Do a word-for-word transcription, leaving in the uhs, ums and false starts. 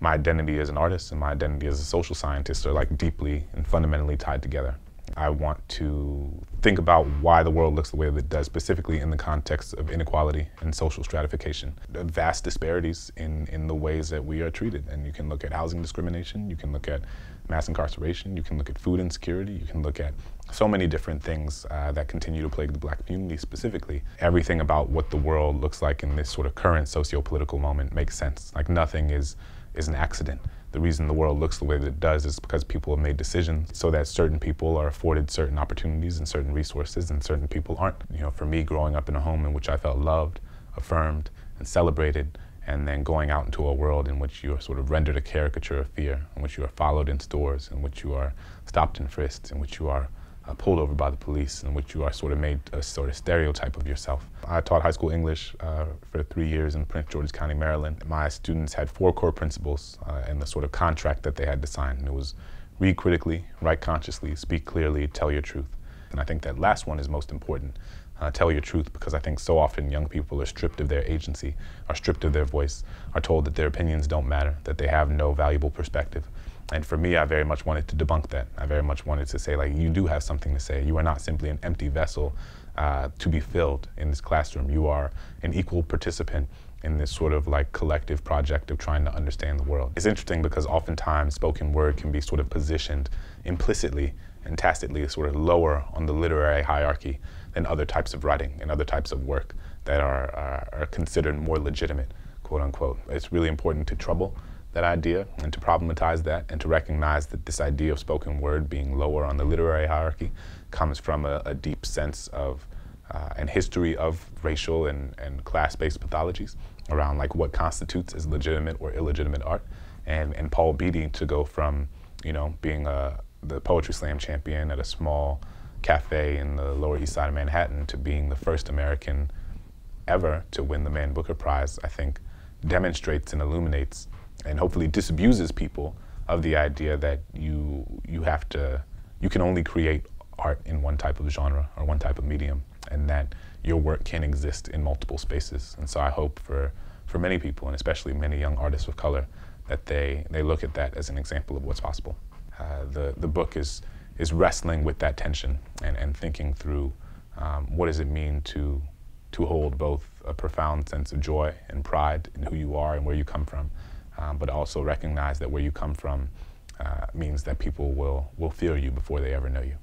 my identity as an artist and my identity as a social scientist are like deeply and fundamentally tied together. I want to think about why the world looks the way that it does, specifically in the context of inequality and social stratification. The vast disparities in, in the ways that we are treated. And you can look at housing discrimination, you can look at mass incarceration, you can look at food insecurity, you can look at so many different things uh, that continue to plague the black community specifically. Everything about what the world looks like in this sort of current socio-political moment makes sense. Like nothing is, is an accident. The reason the world looks the way that it does is because people have made decisions so that certain people are afforded certain opportunities and certain resources and certain people aren't. You know, for me, growing up in a home in which I felt loved, affirmed, and celebrated, and then going out into a world in which you are sort of rendered a caricature of fear, in which you are followed into stores, in which you are stopped and frisked, in which you are uh, pulled over by the police, in which you are sort of made a sort of stereotype of yourself. I taught high school English uh, for three years in Prince George's County, Maryland. My students had four core principles uh, and the sort of contract that they had to sign. And it was read critically, write consciously, speak clearly, tell your truth. And I think that last one is most important. Uh, tell your truth, because I think so often young people are stripped of their agency, are stripped of their voice, are told that their opinions don't matter, that they have no valuable perspective. And for me, I very much wanted to debunk that. I very much wanted to say, like, you do have something to say. You are not simply an empty vessel uh, to be filled in this classroom. You are an equal participant in this sort of like collective project of trying to understand the world. It's interesting because oftentimes spoken word can be sort of positioned implicitly and tacitly sort of lower on the literary hierarchy than other types of writing and other types of work that are, are, are considered more legitimate, quote unquote. It's really important to trouble that idea and to problematize that and to recognize that this idea of spoken word being lower on the literary hierarchy comes from a, a deep sense of uh, and history of racial and, and class-based pathologies around like what constitutes as legitimate or illegitimate art. And, and Paul Beatty, to go from, you know, being a the poetry slam champion at a small cafe in the Lower East Side of Manhattan to being the first American ever to win the Man Booker Prize, I think demonstrates and illuminates and hopefully disabuses people of the idea that you, you have to, you can only create art in one type of genre or one type of medium, and that your work can exist in multiple spaces. And so I hope for, for many people, and especially many young artists of color, that they, they look at that as an example of what's possible. Uh, the, the book is, is wrestling with that tension and, and thinking through um, what does it mean to, to hold both a profound sense of joy and pride in who you are and where you come from, um, but also recognize that where you come from uh, means that people will, will fear you before they ever know you.